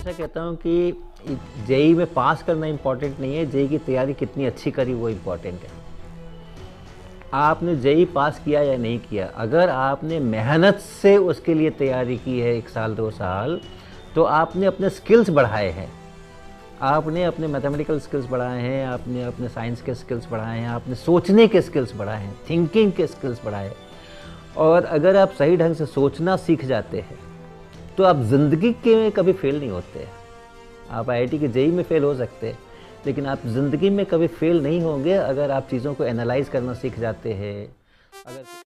हमेशा कहता हूँ कि जेई में पास करना इम्पॉर्टेंट नहीं है, जेई की तैयारी कितनी अच्छी करी वो इम्पॉर्टेंट है। आपने जेई पास किया या नहीं किया, अगर आपने मेहनत से उसके लिए तैयारी की है एक साल दो साल, तो आपने अपने स्किल्स बढ़ाए हैं, आपने अपने मैथमेटिकल स्किल्स बढ़ाए हैं, आपने अपने साइंस के स्किल्स बढ़ाए हैं, आपने सोचने के स्किल्स बढ़ाए हैं, थिंकिंग के स्किल्स बढ़ाए हैं। और अगर आप सही ढंग से सोचना सीख जाते हैं तो आप ज़िंदगी के कभी फेल नहीं होते। आप IIT के जेई में फेल हो सकते हैं, लेकिन आप ज़िंदगी में कभी फेल नहीं होंगे अगर आप चीज़ों को एनालाइज करना सीख जाते हैं। अगर